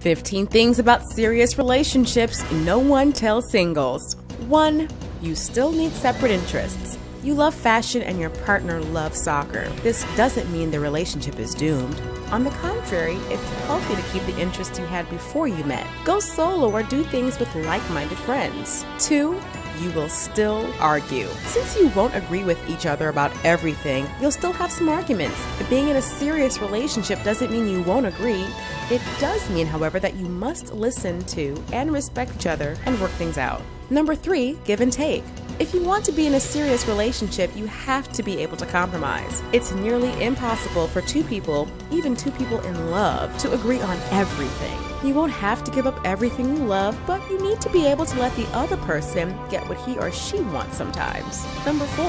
15 things about serious relationships no one tells singles. 1. You still need separate interests. You love fashion and your partner loves soccer. This doesn't mean the relationship is doomed. On the contrary, it's healthy to keep the interests you had before you met. Go solo or do things with like-minded friends. 2. You will still argue. Since you won't agree with each other about everything, you'll still have some arguments. But being in a serious relationship doesn't mean you won't agree. It does mean, however, that you must listen to and respect each other and work things out. Number 3, give and take. If you want to be in a serious relationship, you have to be able to compromise. It's nearly impossible for two people, even two people in love, to agree on everything. You won't have to give up everything you love, but you need to be able to let the other person get what he or she wants sometimes. Number 4,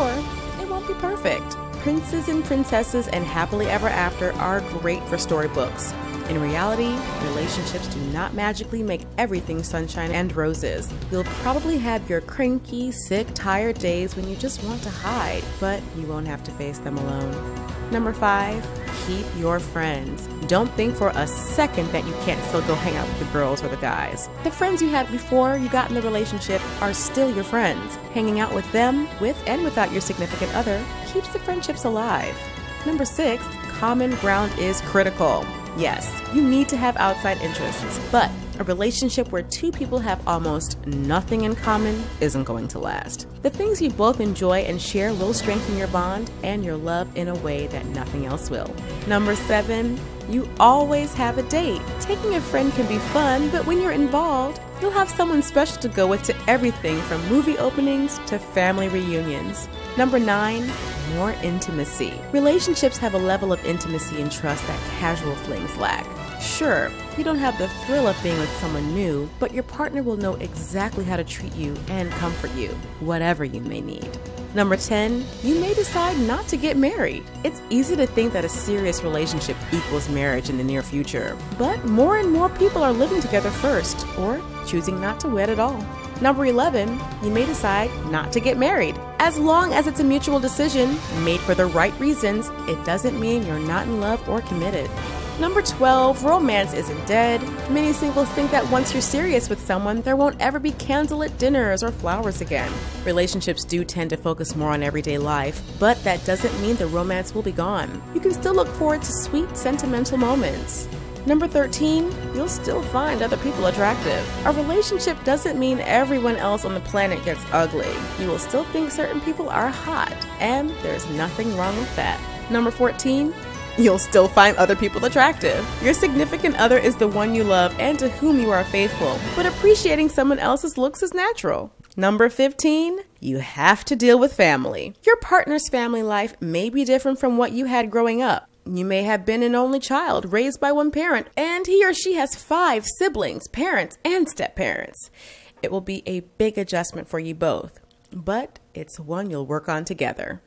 it won't be perfect. Princes and princesses and happily ever after are great for storybooks. In reality, relationships do not magically make everything sunshine and roses. You'll probably have your cranky, sick, tired days when you just want to hide, but you won't have to face them alone. Number 5, keep your friends. Don't think for a second that you can't still go hang out with the girls or the guys. The friends you had before you got in the relationship are still your friends. Hanging out with them, with and without your significant other, keeps the friendships alive. Number 6, common ground is critical. Yes, you need to have outside interests, but a relationship where two people have almost nothing in common isn't going to last. The things you both enjoy and share will strengthen your bond and your love in a way that nothing else will. Number 7, you always have a date. Taking a friend can be fun, but when you're involved, you'll have someone special to go with to everything from movie openings to family reunions. Number 9, more intimacy. Relationships have a level of intimacy and trust that casual flings lack. Sure, you don't have the thrill of being with someone new, but your partner will know exactly how to treat you and comfort you, whatever you may need. Number 10, you may decide not to get married. It's easy to think that a serious relationship equals marriage in the near future, but more and more people are living together first or choosing not to wed at all. Number 11, you may decide not to get married. As long as it's a mutual decision, made for the right reasons, it doesn't mean you're not in love or committed. Number 12, romance isn't dead. Many singles think that once you're serious with someone, there won't ever be candlelit dinners or flowers again. Relationships do tend to focus more on everyday life, but that doesn't mean the romance will be gone. You can still look forward to sweet, sentimental moments. Number 13, you'll still find other people attractive. A relationship doesn't mean everyone else on the planet gets ugly. You will still think certain people are hot, and there's nothing wrong with that. Number 14, you'll still find other people attractive. Your significant other is the one you love and to whom you are faithful, but appreciating someone else's looks is natural. Number 15, you have to deal with family. Your partner's family life may be different from what you had growing up. You may have been an only child raised by one parent, and he or she has 5 siblings, parents, and step-parents. It will be a big adjustment for you both, but it's one you'll work on together.